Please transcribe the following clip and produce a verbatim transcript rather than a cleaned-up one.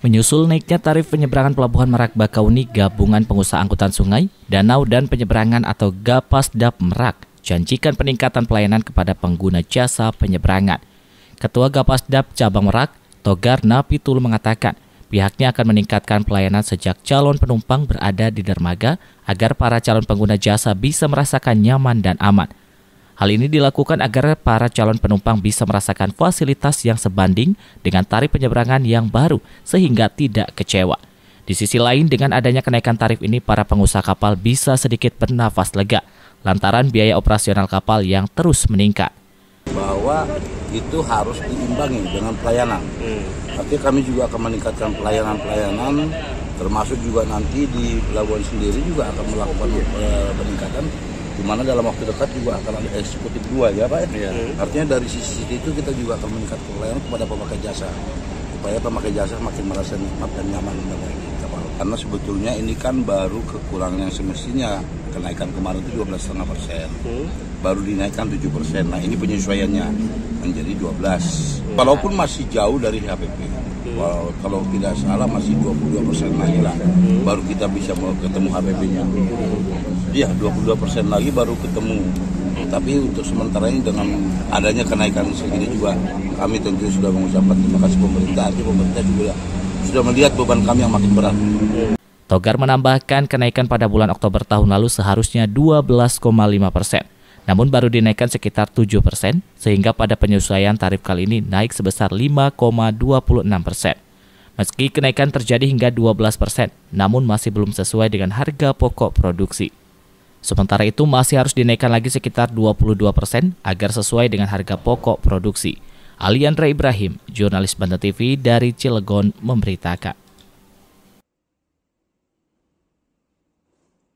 Menyusul naiknya tarif penyeberangan Pelabuhan Merak Bakauheni, Gabungan Pengusaha Angkutan Sungai, Danau dan Penyeberangan atau Gapasdap Merak janjikan peningkatan pelayanan kepada pengguna jasa penyeberangan. Ketua Gapasdap Cabang Merak, Togar Napitupulu mengatakan, pihaknya akan meningkatkan pelayanan sejak calon penumpang berada di dermaga agar para calon pengguna jasa bisa merasakan nyaman dan aman. Hal ini dilakukan agar para calon penumpang bisa merasakan fasilitas yang sebanding dengan tarif penyeberangan yang baru sehingga tidak kecewa. Di sisi lain, dengan adanya kenaikan tarif ini, para pengusaha kapal bisa sedikit bernafas lega lantaran biaya operasional kapal yang terus meningkat. Bahwa itu harus diimbangi dengan pelayanan. Tapi kami juga akan meningkatkan pelayanan-pelayanan, termasuk juga nanti di pelabuhan sendiri juga akan melakukan peningkatan. Di mana dalam waktu dekat juga akan ada eksekutif dua ya Pak ya. Artinya dari sisi itu kita juga akan meningkatkan pelayanan kepada pemakai jasa, supaya pemakai jasa makin merasa nikmat dan nyaman dengan kapal. Karena sebetulnya ini kan baru kekurangan yang semestinya, kenaikan kemarin itu dua belas koma lima persen, baru dinaikkan tujuh persen. Nah ini penyesuaiannya menjadi dua belas. Walaupun masih jauh dari H P P, Wow, kalau tidak salah masih dua puluh dua persen lagi lah, baru kita bisa mau ketemu H P P-nya. Iya, dua puluh dua persen lagi baru ketemu. Tapi untuk sementara ini dengan adanya kenaikan segini juga, kami tentu sudah mengucapkan terima kasih pemerintah. Artinya pemerintah juga sudah melihat beban kami yang makin berat. Togar menambahkan kenaikan pada bulan Oktober tahun lalu seharusnya dua belas koma lima persen. Namun baru dinaikkan sekitar tujuh persen, sehingga pada penyesuaian tarif kali ini naik sebesar lima koma dua puluh enam persen. Meski kenaikan terjadi hingga dua belas persen, namun masih belum sesuai dengan harga pokok produksi. Sementara itu masih harus dinaikkan lagi sekitar dua puluh dua persen agar sesuai dengan harga pokok produksi. Aliandra Ibrahim, jurnalis Banten T V dari Cilegon memberitakan.